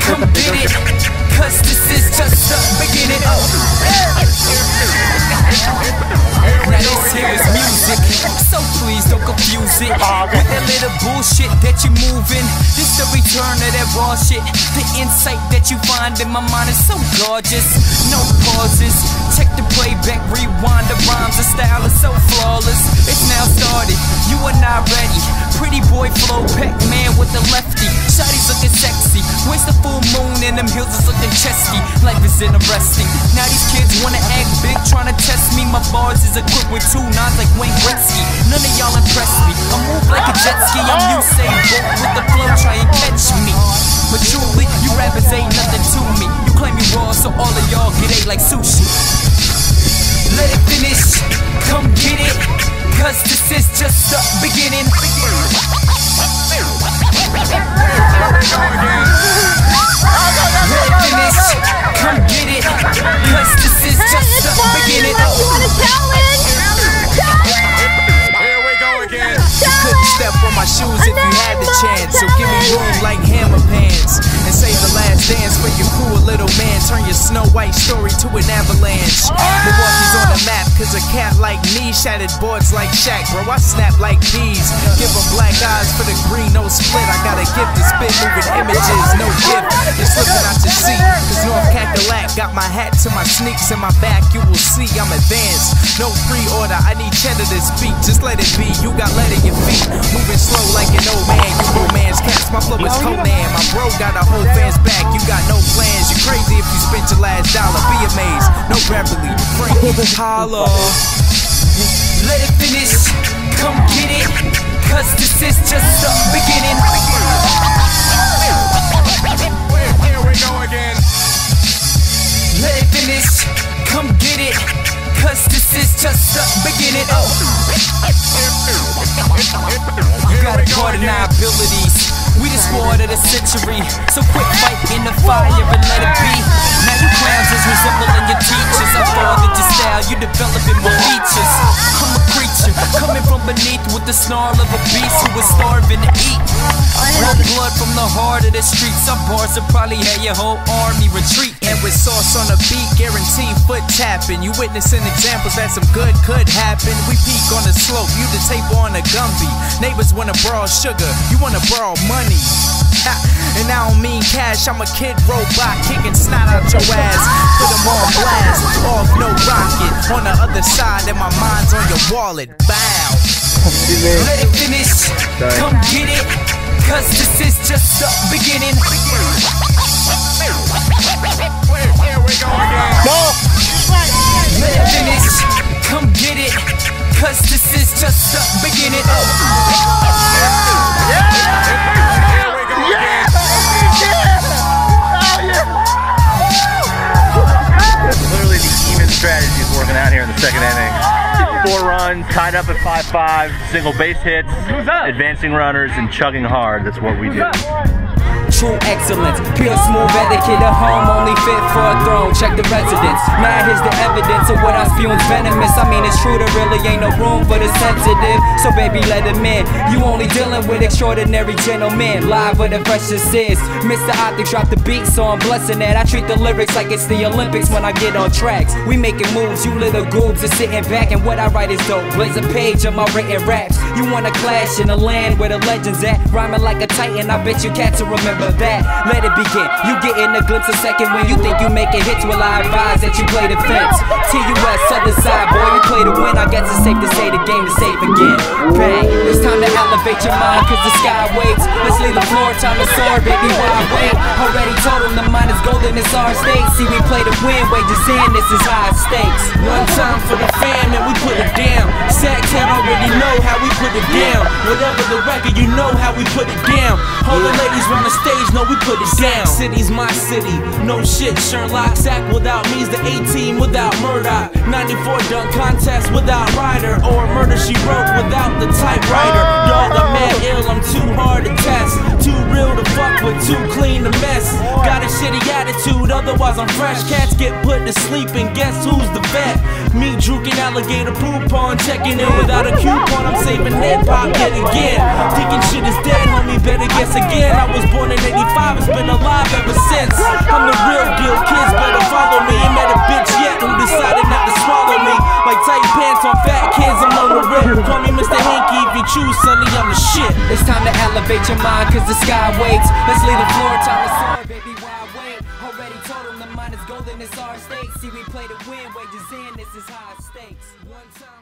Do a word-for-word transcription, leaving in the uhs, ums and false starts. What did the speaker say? come get it, cause this is just the beginning. Oh, now this here is music, so please don't confuse it with that little bullshit that you're moving. This the return of that raw shit. The insight that you find in my mind is so gorgeous. No pauses, check the playback, rewind the rhymes. The style is so flawless. It's now started, you are not ready. Pretty boy flow, Pac-Man with the lefty. Shotty's looking sexy, where's the full moon and them hills is looking chesty. Life is interesting, now these kids wanna act big, tryna test me. My bars is equipped with two nines like Wayne Gretzky. None of y'all impress me, I move like a jet ski. I'm Usain Bolt with the flow, try and catch me. But truly, you rappers ain't nothing to me. You claim you raw, so all of y'all get ate like sushi. Let it finish, come get it, cause this is just the beginning. Shoes if you had the chance, so give me room like hammer pants and save the last dance for your cool little man. Turn your Snow White story to an avalanche. Milwaukee's on the map cause a cat like me shattered boards like Shaq, bro. I snap like these, give them black eyes for the green, no split. I got a gift to spit, moving images, no gift. It's looking out to see cause North Cackalack got my hat to my sneaks in my back. You will see I'm advanced, no free order. I need cheddar to speak, just let it be. You got lead in your feet, moving slow like an old man. You romance cats, my flow is cold man. My bro got a whole fans back. You got no plans, you're crazy if you spent your last dollar. Be amazed, no Beverly, Frankie Holler. Let it finish, come get it, cause this is just the beginning. Here we go again. Let it finish, come get it, cause this is just the beginning. Oh, I got a part of my abilities. We the squad of the century, so quit fighting the fire and let it be. Now you clowns is resembling your teachers. I fathered your style, you developing more features. I'm a creature, coming from beneath with the snarl of a beast who is starving to eat. I draw blood from the heart of the streets. Some bars will probably have your whole army retreat. And with sauce on the beat, guaranteed foot tapping. You witnessing examples that some good could happen. We peak on the slope, you the tape on a Gumby. Neighbors wanna borrow sugar, you wanna borrow money. And I don't mean cash, I'm a kid robot, kicking snot out your ass. Put them on blast, off no rocket. On the other side, and my mind's on your wallet. Bow. Let it finish, come get it, cause this is just the beginning. Here we go again. Let it finish, come get it, cause this is just the beginning. Oh. Strategies working out here in the second inning. Four runs, tied up at five five, single base hits, advancing runners, and chugging hard. That's what we do. True excellence, pure smooth etiquette, a home only fit for a throne. Check the residence. Now here's the evidence of what I spewing's venomous. I mean it's true, there really ain't no room for the sensitive. So baby let him in. You only dealing with extraordinary gentlemen. Live where the freshness is. Mister Optic dropped the beat, so I'm blessing that. I treat the lyrics like it's the Olympics when I get on tracks. We making moves, you little goobs are sitting back, and what I write is dope. Blaze a page of my written raps. You wanna clash in a land where the legends at. Rhyming like a titan, I bet you cats will remember that. Let it begin. You getting a glimpse a second when you think you making hits. Well, I advise that you play the fence. T U S other side, boy, you play to win. I guess it's safe to say the game is safe again. Bang! It's time to elevate your mind, cause the sky waits. Let's leave the floor, time to soar, baby. Why wait? Already told them the mind is golden, it's our state. See, we play to win, wages in, this is high stakes. One time for the fam, and we put it down. Sacktown already know how we put it down. Whatever the record, you know how we put it down. All the ladies run the stage, no, we put it down. City's my city, no shit, Sherlock. Zach without me's the A-team without Murdoch. ninety-four dunk contest without Ryder, or Murder She Wrote without the typewriter. Y'all are mad ill, I'm too hard to test. Too real to fuck with, too clean to mess. Got a shitty attitude, otherwise I'm fresh. Cats get put to sleep and guess who's the vet? Me drinking alligator poop on, checking in without a coupon. I'm saving that pocket again. Thinking shit is dead, homie, better guess again. I was born in eighty-five, it's been alive ever since. I'm the real deal, kids better follow me. Ain't met a bitch yet who decided not to swallow me. Like tight pants on fat kids, I'm on the rip. Call me Mister Hanky if you choose, sonny, I'm the shit. It's time to elevate your mind, cause the sky waits. Let's leave the floor, time to soar, baby, wide awake. Already told them the mind is golden, it's our state. See, we play to win, wages in, this is high stakes. One time.